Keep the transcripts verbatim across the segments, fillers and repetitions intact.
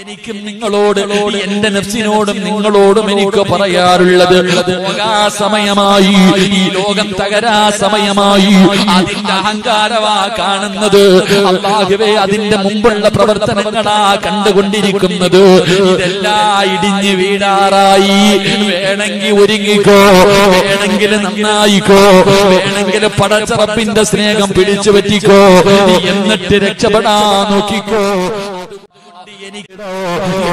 എനിക്കും നിങ്ങളോട് എന്റെ നഫ്സിനോടും നിങ്ങളോടും എനിക്ക് പറയാറുള്ളത്, ലോകാ സമയമായി, ഈ ലോകം തകരാ സമയമായി, അതിന്റെ അഹങ്കാരവാ കാണുന്നത്, അല്ലാഹുവേ അതിന്റെ മുമ്പുള്ള പ്രവർത്തനങ്ങളാ കണ്ടുകൊണ്ടിരിക്കുന്നത്. ഇതെല്ലാം ഇടിഞ്ഞു വീടാറായി. വേണമെങ്കിൽ ഒരുങ്ങിക്കോ, വേണമെങ്കിൽ നന്നായിക്കോ, വേണമെങ്കിൽ പടച്ചറപ്പിന്റെ സ്നേഹം പിടിച്ചു പറ്റിക്കോ, എന്നിട്ട് രക്ഷപ്പെടാ നോക്കിക്കോ.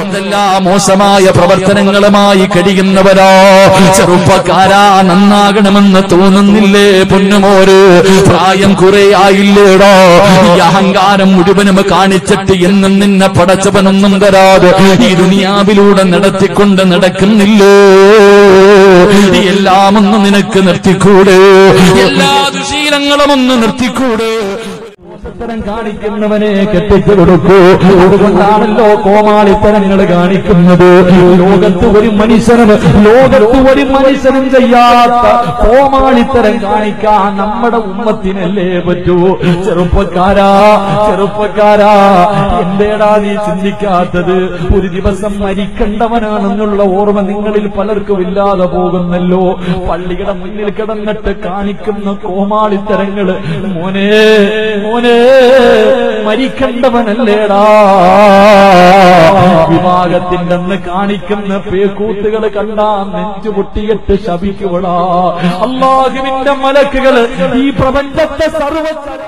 എന്തെല്ലാ മോശമായ പ്രവർത്തനങ്ങളുമായി കഴിയുന്നവരോ ചെറുപ്പക്കാരാ, നന്നാകണമെന്ന് തോന്നുന്നില്ലേ പൊന്നുമോര്? പ്രായം കുറെ ആയില്ലേടോ? ഈ അഹങ്കാരം മുഴുവനും കാണിച്ചിട്ട് എന്നും നിന്നെ പടച്ചവനൊന്നും തരാതെ ഈ ദുനിയാവിലൂടെ നടത്തിക്കൊണ്ട് നടക്കുന്നില്ലേ? എല്ലാം ഒന്ന് നിനക്ക് നിർത്തിക്കൂട്, എല്ലാ ദുശീലങ്ങളും ഒന്ന് നിർത്തിക്കൂട്. ത്തരം കാണിക്കുന്നവനെ കെട്ടിച്ചു കൊടുക്കൂ. അതുകൊണ്ടാണല്ലോ കോമാളിത്തരങ്ങൾ കാണിക്കുന്നത്. ലോകത്ത് ഒരു മനുഷ്യനും ലോകത്ത് ഒരു മനുഷ്യനും ചെയ്യാത്ത കോമാളിത്തരം കാണിക്കാൻ നമ്മുടെ ഉമ്മത്തിനല്ലേ പറ്റൂ. ചെറുപ്പക്കാരാ, ചെറുപ്പക്കാരാ, എന്തേടാ നീ ചിന്തിക്കാത്തത്? ഒരു ദിവസം മരിക്കേണ്ടവനാണെന്നുള്ള ഓർമ്മ നിങ്ങളിൽ പലർക്കും ഇല്ലാതെ പോകുന്നല്ലോ. പള്ളിയുടെ മുന്നിൽ കിടന്നിട്ട് കാണിക്കുന്ന കോമാളിത്തരങ്ങള്, മോനെ മോനെ മരിക്കണ്ടവനല്ലേടാ? വിവാഹത്തിന്റെ അന്ന് കാണിക്കുന്ന പേക്കൂത്തുകൾ കണ്ടാ നെഞ്ചു പൊട്ടിയിട്ട് ശപിക്കുവടാ. അല്ലാഹുവിന്റെ മലക്കുകൾ ഈ പ്രപഞ്ചത്തെ സർവ